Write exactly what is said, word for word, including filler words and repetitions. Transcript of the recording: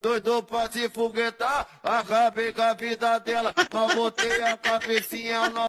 Doido pra se foguetar, acabei com a vida dela, só botei a cabecinha na